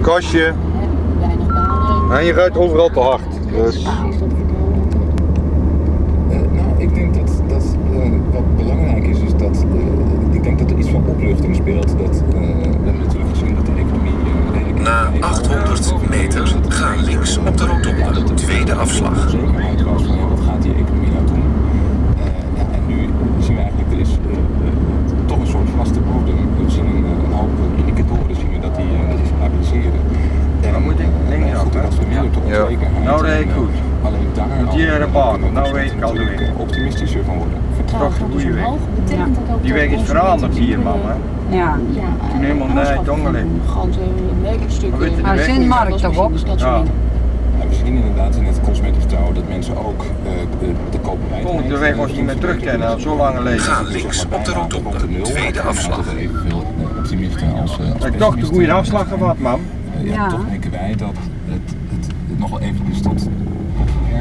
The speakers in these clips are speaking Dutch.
kastje. En je rijdt overal te hard. Dus. Ik denk dat wat belangrijk is, is dat ik denk dat er iets van opluchting speelt. Dat we hebben natuurlijk gezien dat de economie. Na 800 meter ga links op de rotonde, de tweede afslag. Zekerheid was van wat gaat die economie nou doen? En nu zien we eigenlijk, er is toch een soort vaste bodem. We zien een hoop indicatoren zien we dat die stabiliseren. En dan moet ik links af, dat we meer tot onzekerheid. Nou, nee, goed. Alleen daar al. Hier een baan, nou weet ik al de weg. Optimistischer van worden. Toch een goede weg. Die weg is veranderd hier, mama. Ja. Toen helemaal naar Dongeling. Maar zinmarkt toch op? Ja. We zien inderdaad in het consumentenvertrouwen dat mensen ook de koopbaarheid. Komt de weg was niet meer terugkennen, al zo lang geleden. Ga links op de rotonde, tweede afslag. Ik dacht de goede afslag gehad, mam. Ja, toch denken wij dat het nog wel eventjes tot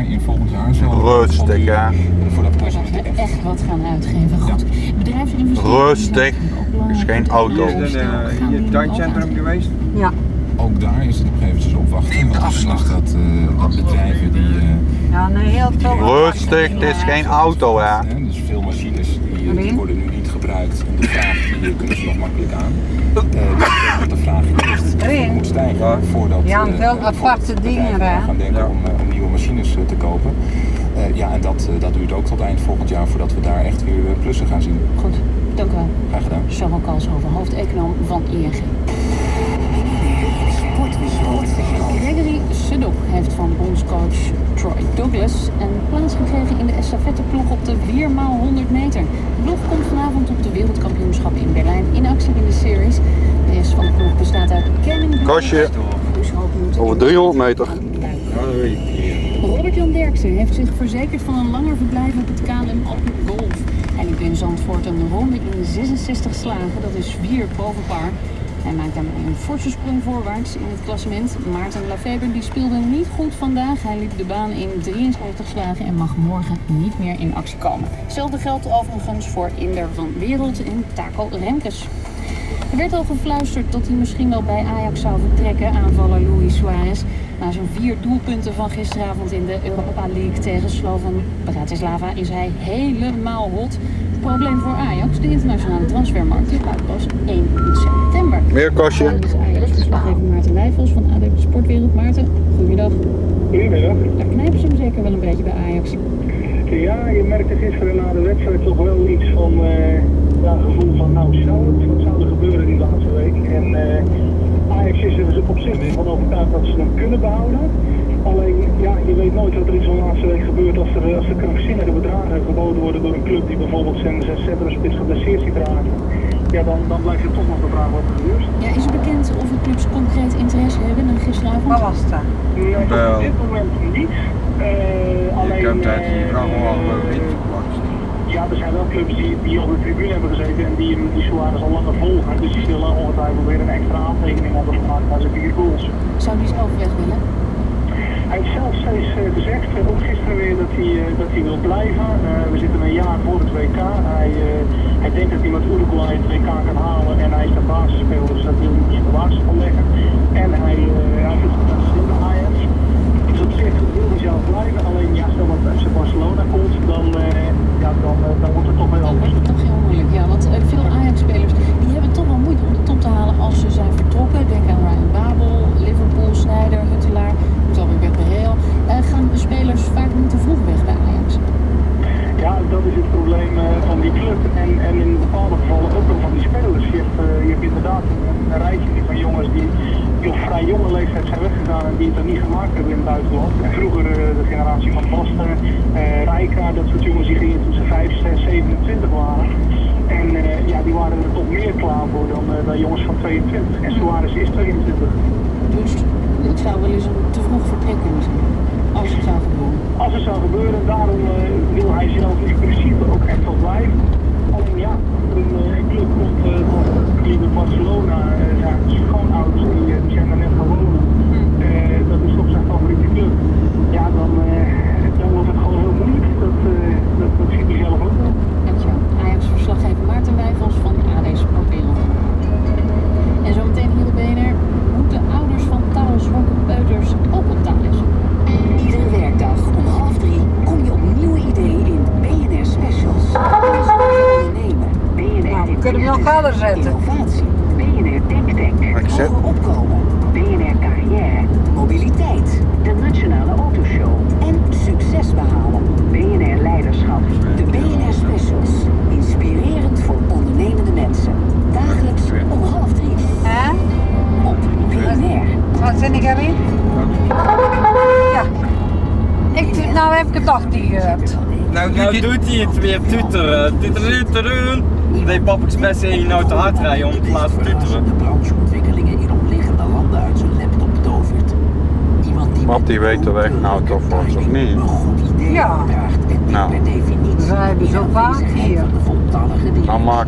in volgend jaar zo. Rustig, ja. Voordat we echt wat gaan uitgeven. Goed. Bedrijfsinvesteringen. Rustig. Het is geen auto. Is het tuincentrum geweest? Ja. Ook daar is het op een gegeven moment opwachten. Neem de afslag. Dat bedrijven die. Ja, nee, heel veel. Rustig, het is geen auto, ja. Dus veel machines die worden nu niet gebruikt. En de vraag die kunnen ze nog makkelijk aan. De vraag eerst moet stijgen voordat. Ja, veel aparte dingen gaan denken om nieuwe machines te kopen. Ja, en dat duurt ook tot eind volgend jaar voordat we daar echt weer plussen gaan zien. Goed, dank u wel. Graag gedaan. Sjouw van Kalshoven, hoofdeconoom van ING. Gregory Sedok heeft van bondscoach Troy Douglas een plaats gekregen in de estafetteploeg op de 4x100 meter. De ploeg komt vanavond op de wereldkampioenschappen in Berlijn in actie in de series. De rest van de ploeg bestaat uit Kevin. Kastje. Over 300 meter. Robert-Jan Derksen heeft zich verzekerd van een langer verblijf op het KLM Open Golf. Hij liep in Zandvoort een ronde in 66 slagen, dat is 4 boven par. Hij maakt daarmee een forse sprong voorwaarts in het klassement. Maarten Lafeber die speelde niet goed vandaag. Hij liep de baan in 73 slagen en mag morgen niet meer in actie komen. Hetzelfde geldt overigens voor Inder van Wereld en Taco Remkes. Er werd al gefluisterd dat hij misschien wel bij Ajax zou vertrekken, aanvaller Louis Suarez. Na zijn 4 doelpunten van gisteravond in de Europa League tegen Slovan Bratislava is hij helemaal hot. Het probleem voor Ajax, de internationale transfermarkt, is pas 1 september. Meer kastje. Ajax is even Maarten Wijfels van AD Sportwereld. Maarten, goedemiddag. Goedemiddag. Daar knijpen ze hem zeker wel een beetje bij Ajax. Ja, je merkte gisteren na de wedstrijd toch wel iets van gevoel van nou wat zou er gebeuren die laatste week. En Ajax is er dus op zich van overtuigd dat ze hem kunnen behouden. Alleen, ja, je weet nooit wat er in zo'n laatste week gebeurt als er krankzinnige bedragen geboden worden door een club die bijvoorbeeld zijn spits geblesseerd ziet raken. Ja, dan blijft het toch nog de vraag wat er gebeurt. Ja, is het bekend of de clubs concreet interesse hebben dan gisteravond? Wat was dat? Nee, op dit moment niet. Alleen, je kunt uit die vraag wel winnen. Ja, er zijn wel clubs die op de tribune hebben gezeten en die Suarez al langer volgen. Dus die zullen ongetwijfeld weer een extra aantekening hebben gemaakt naar zijn 4 goals. Zou die zelf weg willen? Hij heeft zelf steeds gezegd, ook gisteren weer, dat hij wil blijven. We zitten een jaar voor het WK. Hij denkt dat hij met Uruguay het WK kan halen en hij is de basisspeler, dus dat wil hij niet in de basis van leggen. En hij doet het best in de Ajax. Dus op zich wil hij zelf blijven, alleen ja, stel dat FC Barcelona komt, dan wordt het toch heel moeilijk. Dan wordt het toch heel moeilijk, ja, want veel Ajax-spelers die hebben toch wel moeite om de top te halen als ze zijn vertrokken. Denk aan Ryan Babel, Liverpool, Sneijder, Huntelaar. Gaan de spelers vaak niet te vroeg weg bij Ajax? Ja, dat is het probleem van die club en in bepaalde gevallen ook nog van die spelers. Je hebt inderdaad een rijtje van jongens die op vrij jonge leeftijd zijn weggegaan en die het dan niet gemaakt hebben in het buitenland. En vroeger de generatie van Basten, Rijka, dat soort jongens die gingen tussen 5, 6, 27 waren. En die waren er toch meer klaar voor dan jongens van 22. En Suarez is 22. Dus het zou wel eens een te vroeg vertrek kunnen zijn. Als het zou gebeuren. Als het zou gebeuren, daarom wil hij zelf in principe ook echt wel blijven. Alleen ja, een club komt in Barcelona, zijn schoonouders die zijn daar net gaan wonen. Dat is toch zijn favoriete club. Ja, dan wordt het gewoon heel moeilijk. Dat ziet hij zelf ook wel. Dankjewel. Ajax-verslaggever Maarten Wijfels van AD Sportwereld. En zometeen hier de BNR, moeten ouders sneller zetten. Innovatie, BNR Denktank, hoger opkomen, BNR Carrière, mobiliteit, de Nationale Autoshow en succes behalen. BNR Leiderschap, de BNR Specials, inspirerend voor ondernemende mensen. Dagelijks om 14:30. Hè? Op BNR. Wat zit ik erin? Ja. Nou heb ik het toch niet gehad. Nou doet hij het weer tuteren. Tuteren. Nee, pap, ik best in nou te hard rijden om te laten tuteren. De brancheontwikkelingen in omliggende landen uit zijn laptop tovert. Pap, die weet de weg nou toch voor ons, of niet? Ja. Nou. Zij hebben zo vaak hier. Dan maak